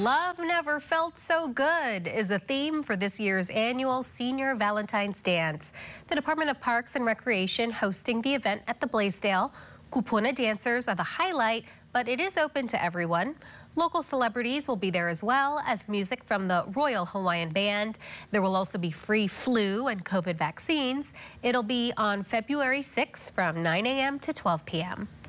Love Never Felt So Good is the theme for this year's annual Senior Valentine's Dance. The Department of Parks and Recreation hosting the event at the Blaisdell. Kūpuna dancers are the highlight, but it is open to everyone. Local celebrities will be there, as well as music from the Royal Hawaiian Band. There will also be free flu and COVID vaccines. It'll be on February 6th from 9 a.m. to 12 p.m.